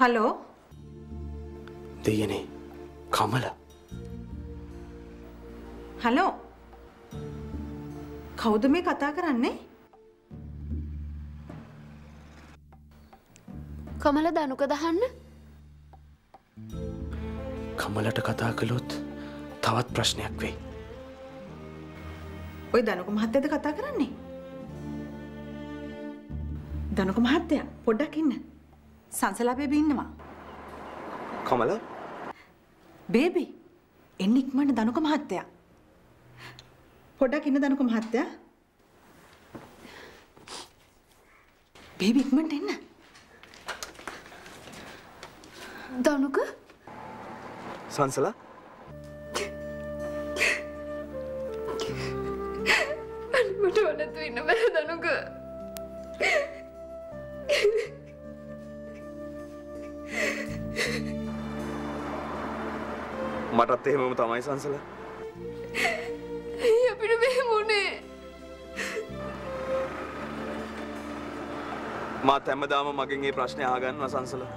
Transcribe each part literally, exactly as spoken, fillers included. Hello देयने कमला hello කවුද මේ කතා කරන්නේ කමල දනුක දහන්න කමලට කතා කළොත් තවත් ප්‍රශ්නයක් වෙයි ඔය දනුක මහත්තයාද කතා කරන්නේ දනුක මහත්තයා පොඩ්ඩක් ඉන්න සංසලා බේබි ඉන්නවා කමල බේබි එන්න ඉක්මනට දනුක මහත්තයා පොඩක් ඉන්න දනුක මහත්තයා බේබි ඉක්මනට එන්න දනුක සංසලා මට වලතු ඉන්න බෑ දනුක මටත් එහෙමම තමයි සංසලා අපිට මෙහෙම උනේ මාත් හැමදාම මගෙන් මේ ප්‍රශ්නේ අහගන්නවා සංසලා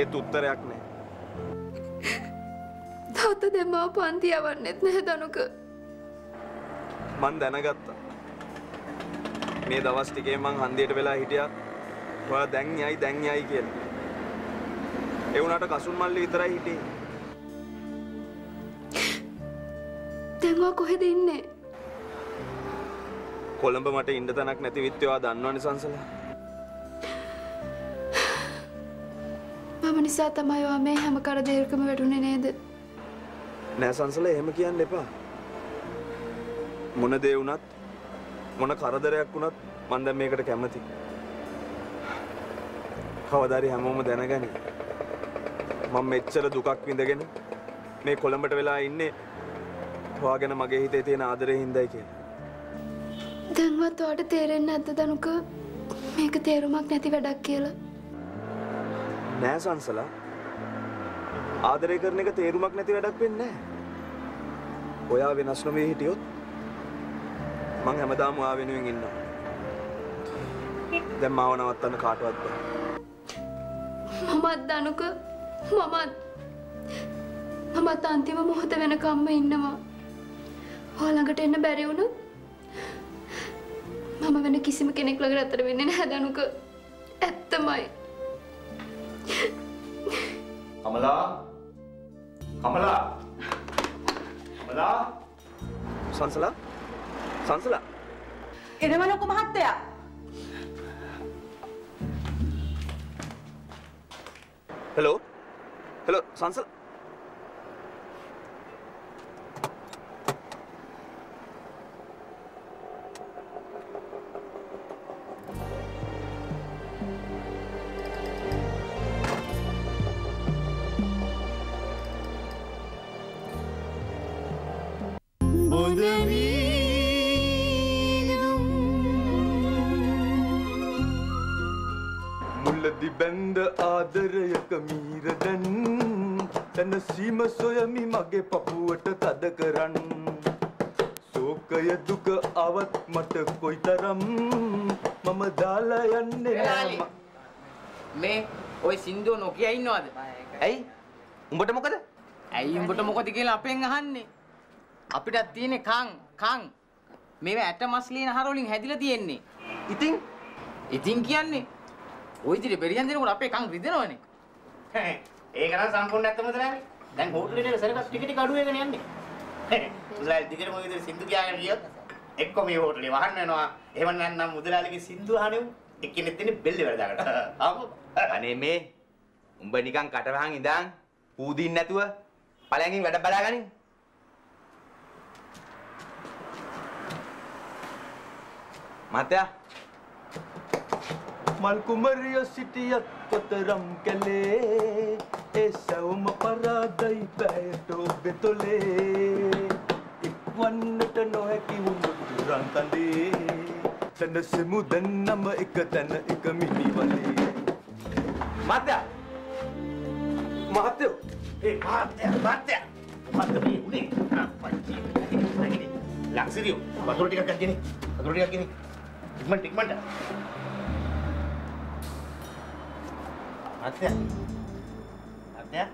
ඒත් උත්තරයක් නෑ තාත්තා දැන් මාව පන්ති යවන්නෙත් නෑ දනුක මං දැනගත්තා මේ දවස් ටිකේ මං හන්දියට වෙලා හිටියා ඔයා දැන් යයි දැන් යයි කියලා ඒ උනාට කසුන් මල්ලි විතරයි හිටියේ දැන් ඔයා කොහෙද ඉන්නේ කොළඹ මට ඉන්න තැනක් නැති විත් ඔයා දන්නවනේ සංසලා මම නිසා තමයි ඔයා මේ හැම කර දෙයකම වැටුනේ නේද නෑ සංසලා එහෙම කියන්න එපා මොන දේ වුණත් මොන කරදරයක් වුණත් මම දැන් මේකට කැමතියි. කවදාරි හැමෝම දැනගනි. මම මෙච්චර දුකක් විඳගෙන මේ කොළඹට වෙලා ඉන්නේ ඔයාගෙන මගේ හිතේ තියෙන ආදරේ හින්දායි කියලා. දැන්වත් ඔයාට තේරෙන්නේ නැද්ද දනුක? මේක තේරුමක් නැති වැඩක් කියලා. නෑ සංසලා. ආදරේ කරන එක තේරුමක් නැති වැඩක් වෙන්නේ නැහැ. ඔයා වෙනස් නොවේ හිටියොත් මං හැමදාම ඔයා වෙනුවෙන් ඉන්නවා. දැන් මාව නවත්තන්න කාටවත් බෑ. මමත් දනුක මමත් මමත් අන්තිම මොහොත වෙනකම්ම ඉන්නවා. ඔයා ළඟට එන්න බැරි වුණොත් මම වෙන කිසිම කෙනෙක් ළඟට අතර වෙන්නේ නැහැ දනුක. ඇත්තමයි. අමලා අමලා අමලා සංසලා संसला इधर को महत्या हेलो हेलो संसला बंद आदर यक मीरदन तन सीम सोयमी मगे पपुवट तद करन शोकय दुख आवत मत कोई तरम मम दाल यन्ने नाम मैं ओय सिंधु नोकिया इन्नोद ऐ උඹට මොකද ඇයි උඹට මොකද කියලා අපෙන් අහන්නේ අපිටත් තියෙන කං කං මේව ඇට මස් ලියන ආහාර වලින් හැදිලා තියෙන්නේ ඉතින් ඉතින් කියන්නේ ඔය ඉතින් බෙරියන් දෙනකොට අපේ කන් රිදෙනවනේ. ඒක නම් සම්පූර්ණ නැත්තම නේද? දැන් හෝටලේ නේද සරලව ටිකටි කඩුවේගෙන යන්නේ. මුදලාලි දිගටම ඔය විදිහට සින්දු කියාගෙන ගියොත් එක්ක මේ හෝටලේ වහන්න වෙනවා. එහෙම නැත්නම් මුදලාලිගේ සින්දු අහනෙමු. එක්කෙනෙක් දෙන්නේ බෙල්ලේ වැරදාකට. ආපහු. අනේ මේ උඹ නිකන් කටවහන් ඉඳන් පූදින් නැතුව පළයන්ගෙන් වැඩ බලාගනින්. මතයා मलकुमरिया सिटियत कोतरम कले ऐसा उम परादई बैठो बेतोले इक्वन्नट नोहे की उमुदुरां तंदे तन से मुदन नम एक तन एक मिनी वाले मात्या मात्यो ए मात्या मात्या मात्या भी उन्हें हाँ पंची नहीं लक्ष्य हो बदरोटी का कंजनी बदरोटी का कंजनी टिकमंट टिकमंट आत्या आत्या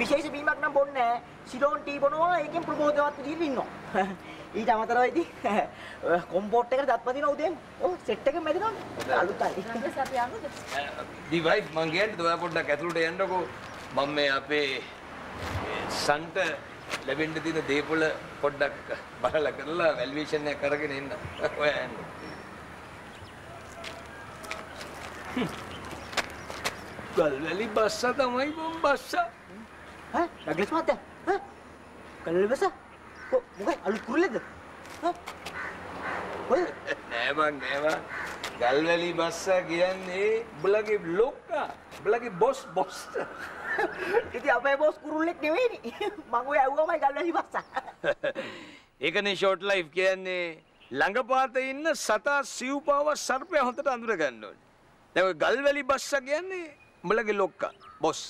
විශේෂ බීමක් නම් බොන්නේ සිලෝන් ටී බොනවා ඒකෙන් ප්‍රබෝධවත් විදිහට ඉන්නවා ඊට අමතරව ඉතින් කොම්පෝට් එකට දත්පත් දිනවා උදේම ඔව් සෙට් එකෙම මැදිනවා අලුත් අය ඉතින් අපි ආවද ඩිවයිඩ් මං ගියන්ට ඔයා පොඩ්ඩක් ඇතුළට යන්නකෝ මම මේ අපේ සන්ට ලැබෙන්න දින දේපොළ පොඩ්ඩක් බලලා කරලා වැලුවේෂන් එක කරගෙන එන්න ඔයා යන්න ගල්වැලි බස්සා තමයි බොම් බස්සා हाँ डगलेस मारते हैं हाँ कलर बसा को मुझे आलू कुरले दे हाँ कोई नहीं बांग नहीं बांग गलवली बसा किया नहीं बल्कि लोग का बल्कि बॉस बॉस इतने आप बॉस कुरले क्यों नहीं मांगो या उगा मैं गलवली बसा एक ने शॉर्ट लाइफ किया नहीं लंगा पाते हैं इन्हें सता सिव पावा सर पे होते तो अंदर करने देखो गलवली बसा किया नहीं बल्कि लोग का बॉस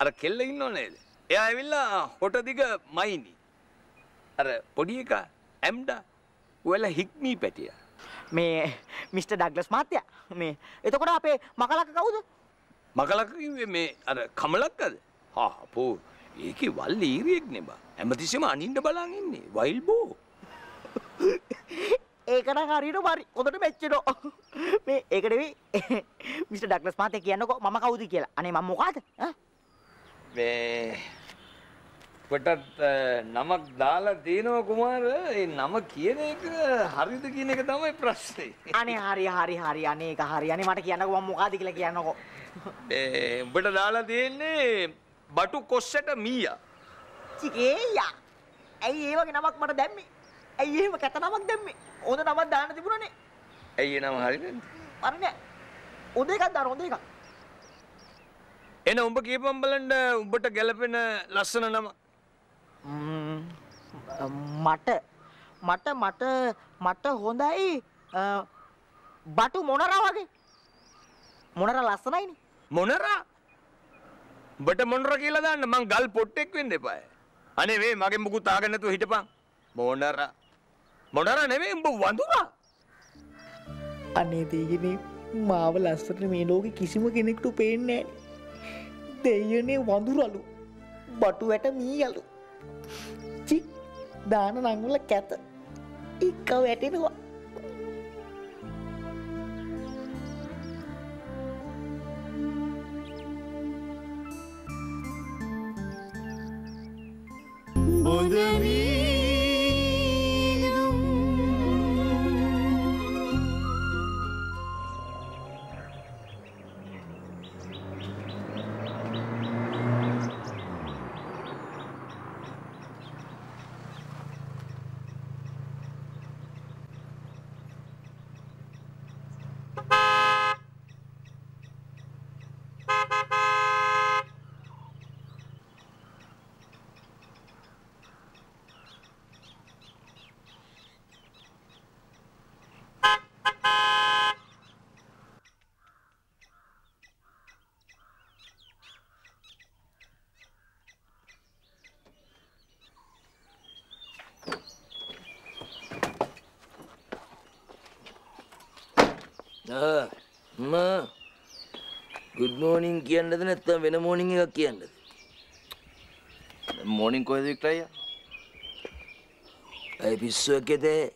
अरे खेल लेंगे ना नहीं यार ये मिला होटल दिका मायनी अरे पढ़िए का एम डा वो ऐला हिकमी पेटिया मैं मिस्टर डागलस मात्या मैं ये तो कोड़ा आपे मकालक का उधर मकालक की मैं अरे खमलक का हाँ पो ये की वाली हीरी एक ने बा एम्बेसिम आनी ने बालांगी ने वाइल बो एक ना कारी नो बारी उधर ने बेच्चे नो मैं एक ने भी मिस्टर डागलस मात्या किया ना को मामा का उधर किया अने मामू का मैं पटत नमक दाल देनो कुमार ये नमक किए ने एक हारी तो किए ने का तो मैं प्रश्न आने हारी हारी हारी आने का हारी आने मार्ट किया ना को मुकाद दिखला किया ना को बटर दाल देने बाटू कोस्से टा मिया चिके या ऐ ये वाके नमक मर देमी ऐ ये वाके तो नमक देमी उधर नमक दान दिपुरा ने ऐ ये नमक हारी ने अरे उधर का दार उधर का एना उम्बक ये पंबलंड उम्बट गैलपे ना लसन ना नम मटे मटे मटे मटे होंडा ही बाटू मोनरा वाके मोनरा लसन ही नहीं मोनरा बटे मोनरा की लगा ना मांग गाल पोट्टे क्यों नहीं पाए अने वे माँगे मुकु तागे ने तो हिट पां मोनरा मोनरा ने वे उम्बक वांधुरा अने देगी ने मावल लसन में लोगे किसी में किन्हीं को पेन नहीं देयो ने वांधुरा लू, बाटू ऐटा मी आलू, चिक दाना नांगुला कैता, इक्का ऐटे ने वा, हाँ माँ गुड मॉर्निंग किया ना तो ना तब वेना मॉर्निंग का किया ना morning ko edik laya. Ay bisu ekede.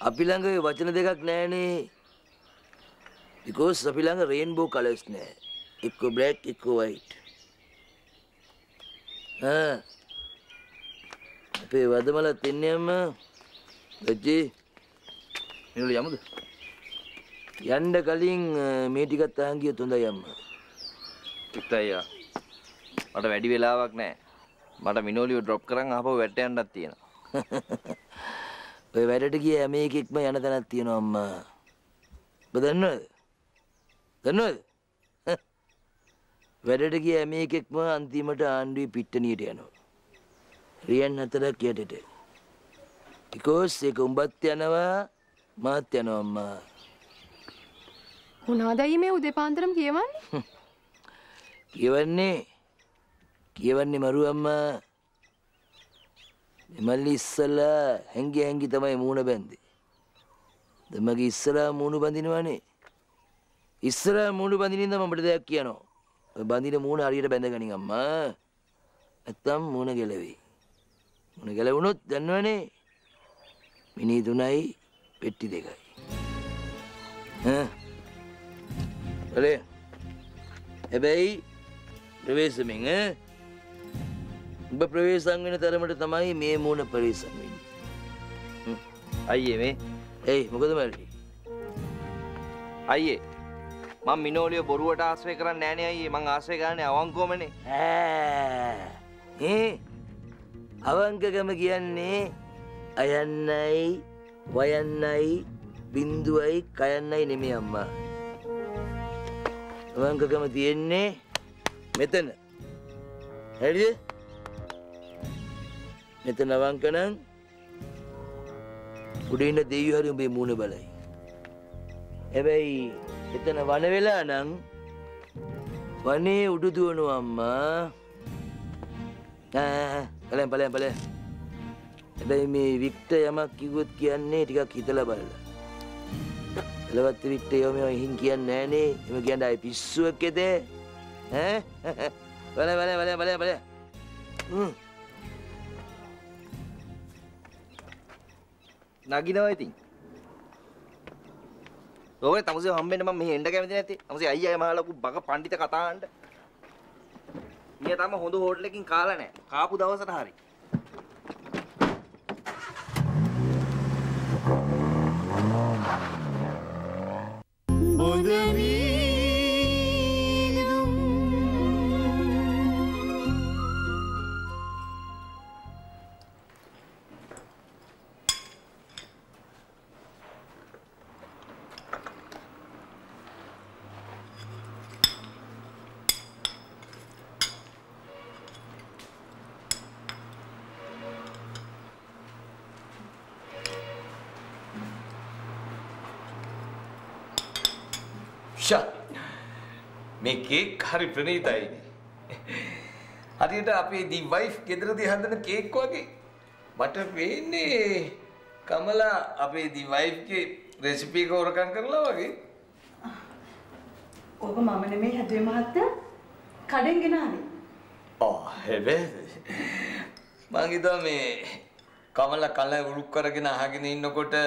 Api langa vachana dekak naane. Because api langa rainbow colors ne. Ikko black, ikko white. Ha. Api vadamala tinniyamma. Dajji. Nilu yamudu. Yanda kaling meetika taangiya thunda yamma. Ikthaya. मट वैडी वेलावक ने, मट मिनोली वो drop Krang आप वो वैटे अंडा तीन। वो वैटे टकी है मैं एक एक में याना तना तीन अम्मा। बदनू, बदनू। वैटे टकी है मैं एक एक में अंतिम मट आंधी पिटनी टेनो। रियन हतरा क्या टेटे? इकोस एक उम्बत्याना वा मात्यानो अम्मा। उन्हादाई में उदय पांडरम कीवन? कीवन ने කියවන්නේ මරු අම්මා මල්ලි ඉස්සලා හැංගි හැංගි තමයි මූණ බැඳි. දෙමගේ ඉස්සලා මූණ බඳිනවනේ. ඉස්සලා මූණ බඳින ඉඳන් මම දෙයක් කියනවා. ඔය බඳින මූණ හරියට බැඳගනින් අම්මා. නැත්තම් මූණ ගැලෙවි. මූණ ගැලවුණොත් දන්නවනේ. මිනි තුනයි පෙට්ටි දෙකයි. ඈ. ඔලේ. හැබැයි ප්‍රවේශමෙන් ඈ उब प्रवेश अंगने तेरे मटे तमाही मैं मून प्रवेश अंगने आइए मैं ऐ मुकदम आली आइए माँ मिनोलियो बोरुवटा आश्रय करा नैने आइए माँग आश्रय करने आवंको मने हैं आवंक का मैं किया ने अयन्नाई वयन्नाई बिंदुआई कायन्नाई ने मैं अम्मा आवंक का मैं दिए ने मैं तन है जी नेता नवांकनं उड़े इन्हें देवू हरियों बे मूने बलाई ऐबे इतना नवाने वेला नंग वने उड़ू दुनो अम्मा हाँ पले पले पले ऐबे मैं विक्टर यमा किवत किया ने ठिका कितला बाला लवत विक्टर यो मैं हिंग किया नैने मैं किया डाई पिस्सू के दे हैं पले पले पले पले पले नागिना वाई थी। लोगों ने तमुसे हम भी नमँ में इंडा क्या मिलती नहीं थी। तमुसे आई है हमारा लोगों बागा पांडी तक आता है इंडा। ये तामा होंडो होटल किंग काला ने काप उदाव से नहारी। केक हरी प्रणीत आई अरे इटा आपे दी वाइफ केदर दी हाथ ने केक को आगे बटर पेन ने कमला आपे दी वाइफ के रेसिपी को और काम कर लो आगे ओके मामा ने मेरे हाथ में हाथ काटेंगे ना आने ओह है बेस माँगी तो मैं कमला कला उड़ूक कर के ना हागे नहीं नो कोटे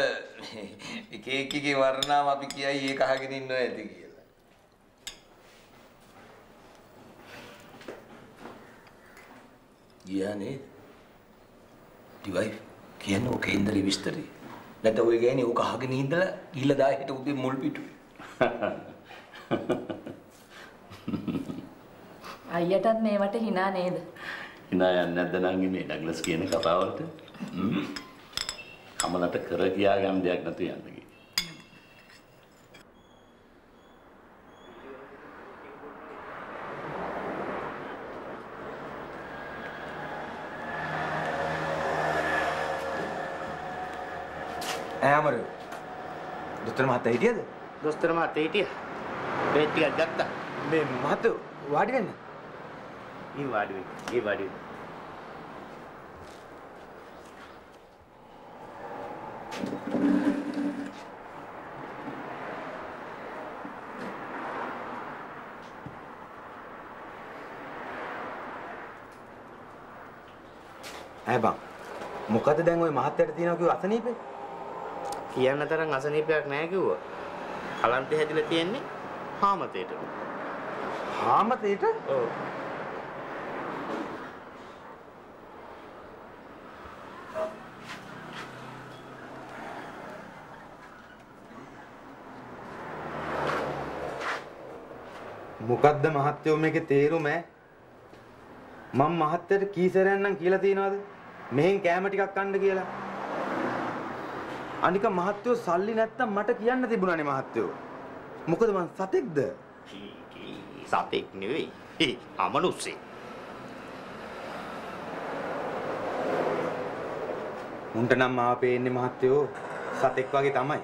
केक की वारना वापी किया ये कहा कि नहीं नो ऐ दिखी याने डिवाइफ क्या नो के इंदरी बिस्तरी न तो वो क्या नहीं वो कहाँ के नहीं इंदला ये लड़ाई है तो उधर मूल पीटू आया था मैं वाटे हिना नहीं था हिना यार न दनांगी में डगलस किया ने कपाव वाटे कमला तक कर किया काम दिया करते यार लगी दोस्तर माता ही टिया दोस्तर माता ही टिया बेटी का गत्ता मैं मातो वाड़ी ना ये वाड़ी ये वाड़ी ඇබං මොකද දැන් ওই මහත්තයාට තියෙනවා කිව්ව අසනීපේ කියන්න තරම් අසනීපයක් නැහැ කිව්වා කලන්තේ හැදිලා තියෙන්නේ හාමතේට හාමතේට ඔව් මොකද්ද මහත්තයෝ මේකේ තේරුම ඈ මම මහත්තයට කීසරයන්නම් කියලා තියනවාද මෙහෙන් කෑම ටිකක් කන්න කියලා අනික මහත්තයෝ සල්ලි නැත්තම් මට කියන්න තිබුණානේ මහත්තයෝ මොකද මං සතෙක්ද සතෙක් නෙවෙයි ඒ අමනුස්සෙක් උන්ට නම් මාව පේන්නේ මහත්තයෝ සතෙක් වගේ තමයි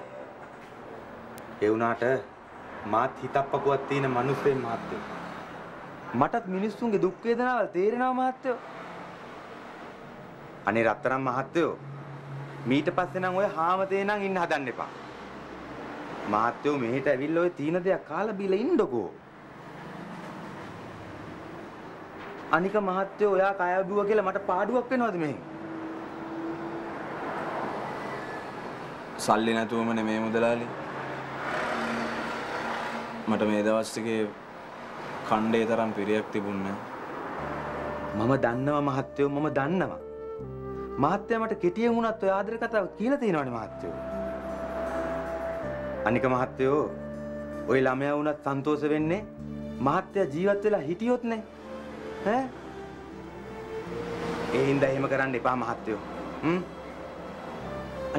ඒ වුණාට මාත් හිතප්පකුවක් තියෙන මිනිස්සේ මහත්තයෝ මටත් මිනිස්සුන්ගේ දුක් වේදනාවල් තේරෙනවා මහත්තයෝ අනේ රත්තරන් මහත්තයෝ මීට පස්සේ නම් ඔය හාමතේ නම් ඉන්න හදන්න එපා මහත්තයෝ මෙහෙට ඇවිල්ලා ඔය තීන දෙයක් කාලා බීලා ඉන්නකෝ අනික මහත්තයෝ ඔයා කය අදුවා කියලා මට පාඩුවක් වෙනවද මේ සල්ලි නැතුවම නෙමේ මුදලාලි මට මේ දවස් ටිකේ කණ්ඩේ තරම් පිරියක් තිබුණා මම දන්නවා මහත්තයෝ මම දන්නවා මහත්තයා මට කෙටියෙන් වුණත් ඔය ආදර කතාව කියලා තියෙනවනේ මහත්තයෝ අනික මහත්තයෝ ওই ළමයා වුණත් සන්තෝෂ වෙන්නේ මහත්තයා ජීවත් වෙලා හිටියොත් නේ ඈ ඒ හින්දා එහෙම කරන්න එපා මහත්තයෝ හ්ම්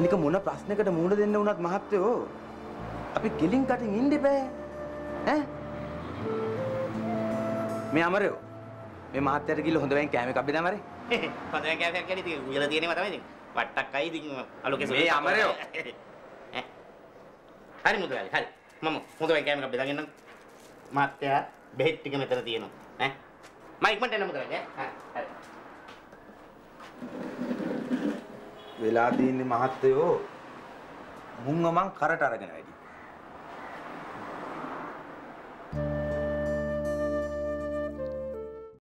අනික මොන ප්‍රශ්නයකට මූණ දෙන්න වුණත් මහත්තයෝ අපි කෙලින් කටින් ඉන්න බෑ ඈ मैं अमरे हो मैं महात्यार की लोहंदे बैंक क्या मैं कभी ना मरे लोहंदे बैंक क्या फिर क्या नहीं मुझे लड़की नहीं पता नहीं बट्टा कई दिन आलोके मैं अमरे हो हरी मुद्रा है हरी मम्मा मुद्रा बैंक क्या मैं कभी ना किन्नम महात्यार बेहद टिके में तेरा दिए नो हैं माइक मंटे ना मुद्रा है हाँ विलादी ने महात्यो मुंगा मांग कराटा रखना है